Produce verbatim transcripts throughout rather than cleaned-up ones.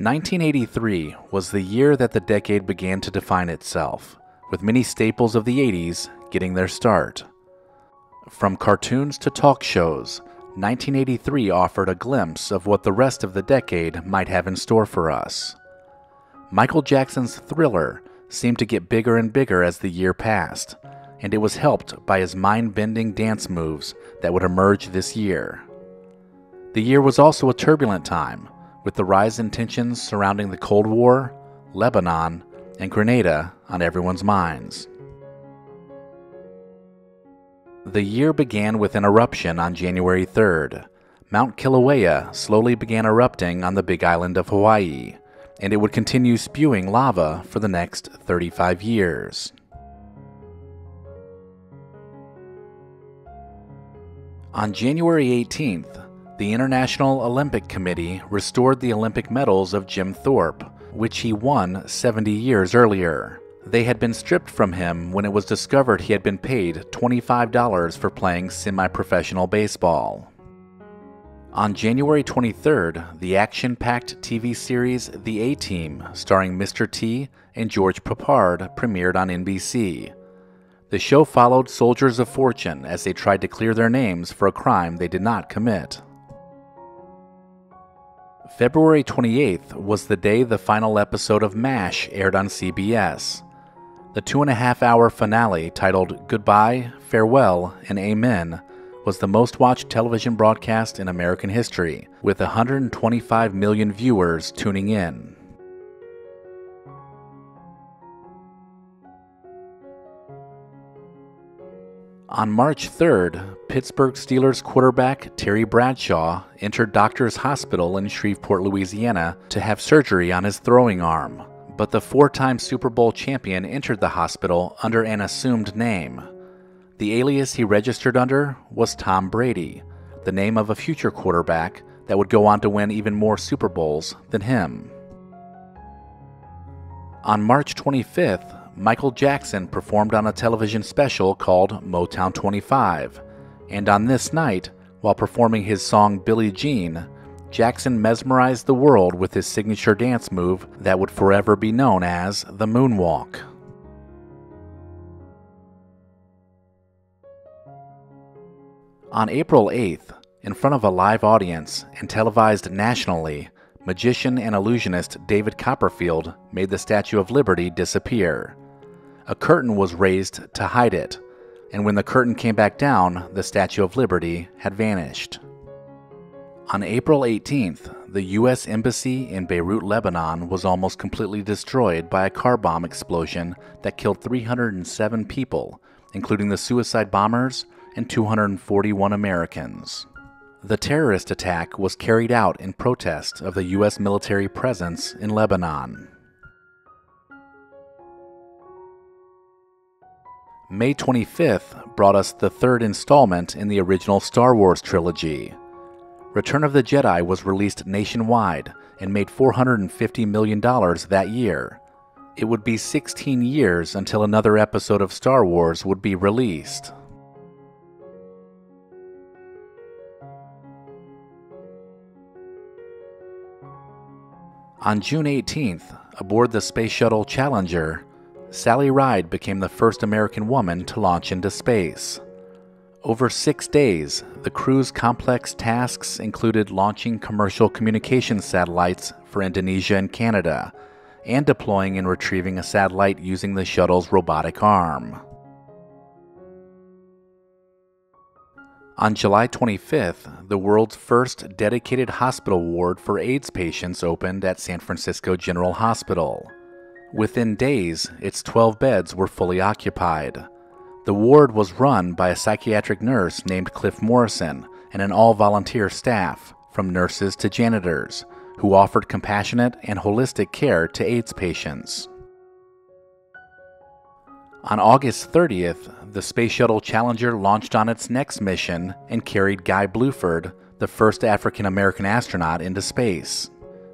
nineteen eighty-three was the year that the decade began to define itself, with many staples of the eighties getting their start. From cartoons to talk shows, nineteen eighty-three offered a glimpse of what the rest of the decade might have in store for us. Michael Jackson's Thriller seemed to get bigger and bigger as the year passed, and it was helped by his mind-bending dance moves that would emerge this year. The year was also a turbulent time, with the rise in tensions surrounding the Cold War, Lebanon, and Grenada on everyone's minds. The year began with an eruption on January third. Mount Kilauea slowly began erupting on the Big Island of Hawaii, and it would continue spewing lava for the next thirty-five years. On January eighteenth, the International Olympic Committee restored the Olympic medals of Jim Thorpe, which he won seventy years earlier. They had been stripped from him when it was discovered he had been paid twenty-five dollars for playing semi-professional baseball. On January twenty-third, the action-packed T V series The A-Team, starring Mister T and George Peppard, premiered on N B C. The show followed soldiers of fortune as they tried to clear their names for a crime they did not commit. February twenty-eighth was the day the final episode of MASH aired on C B S. The two-and-a-half-hour finale, titled Goodbye, Farewell, and Amen, was the most-watched television broadcast in American history, with one hundred twenty-five million viewers tuning in. On March third, Pittsburgh Steelers quarterback Terry Bradshaw entered Doctors Hospital in Shreveport, Louisiana to have surgery on his throwing arm, but the four-time Super Bowl champion entered the hospital under an assumed name. The alias he registered under was Tom Brady, the name of a future quarterback that would go on to win even more Super Bowls than him. On March twenty-fifth, Michael Jackson performed on a television special called Motown twenty-five, and on this night, while performing his song Billie Jean, Jackson mesmerized the world with his signature dance move that would forever be known as the moonwalk. On April eighth, in front of a live audience and televised nationally, magician and illusionist David Copperfield made the Statue of Liberty disappear. A curtain was raised to hide it, and when the curtain came back down, the Statue of Liberty had vanished. On April eighteenth, the U S Embassy in Beirut, Lebanon was almost completely destroyed by a car bomb explosion that killed three hundred seven people, including the suicide bombers and two hundred forty-one Americans. The terrorist attack was carried out in protest of the U S military presence in Lebanon. May twenty-fifth brought us the third installment in the original Star Wars trilogy. Return of the Jedi was released nationwide and made four hundred fifty million dollars that year. It would be sixteen years until another episode of Star Wars would be released. On June eighteenth, aboard the space shuttle Challenger, Sally Ride became the first American woman to launch into space. Over six days, the crew's complex tasks included launching commercial communications satellites for Indonesia and Canada, and deploying and retrieving a satellite using the shuttle's robotic arm. On July twenty-fifth, the world's first dedicated hospital ward for AIDS patients opened at San Francisco General Hospital. Within days, its twelve beds were fully occupied. The ward was run by a psychiatric nurse named Cliff Morrison and an all-volunteer staff, from nurses to janitors, who offered compassionate and holistic care to AIDS patients. On August thirtieth, the Space Shuttle Challenger launched on its next mission and carried Guy Bluford, the first African-American astronaut, into space.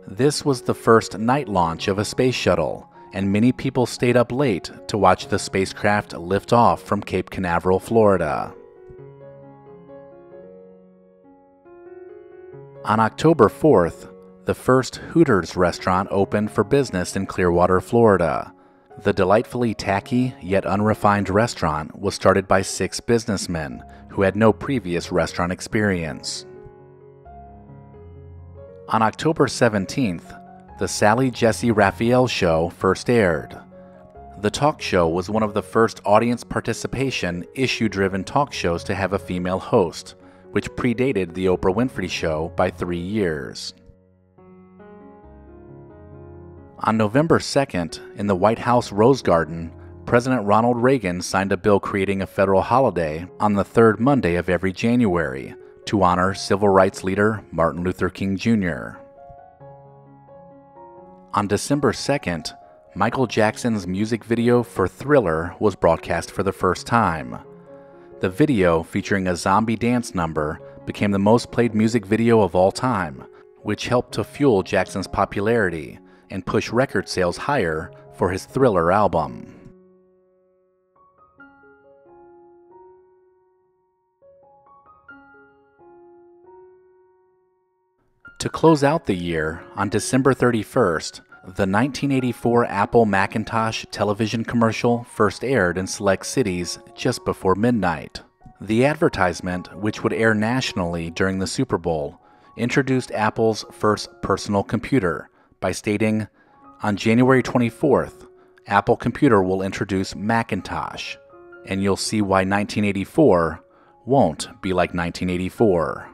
This was the first night launch of a space shuttle, and many people stayed up late to watch the spacecraft lift off from Cape Canaveral, Florida. On October fourth, The first Hooters restaurant opened for business in Clearwater, Florida. The delightfully tacky yet unrefined restaurant was started by six businessmen who had no previous restaurant experience. On October seventeenth, the Sally Jesse Raphael Show first aired. The talk show was one of the first audience participation, issue-driven talk shows to have a female host, which predated The Oprah Winfrey Show by three years. On November second, in the White House Rose Garden, President Ronald Reagan signed a bill creating a federal holiday on the third Monday of every January to honor civil rights leader Martin Luther King Junior On December second, Michael Jackson's music video for Thriller was broadcast for the first time. The video, featuring a zombie dance number, became the most played music video of all time, which helped to fuel Jackson's popularity and push record sales higher for his Thriller album. To close out the year, on December thirty-first, the nineteen eighty-four Apple Macintosh television commercial first aired in select cities just before midnight. The advertisement, which would air nationally during the Super Bowl, introduced Apple's first personal computer by stating, "On January twenty-fourth, Apple Computer will introduce Macintosh, and you'll see why nineteen eighty-four won't be like nineteen eighty-four."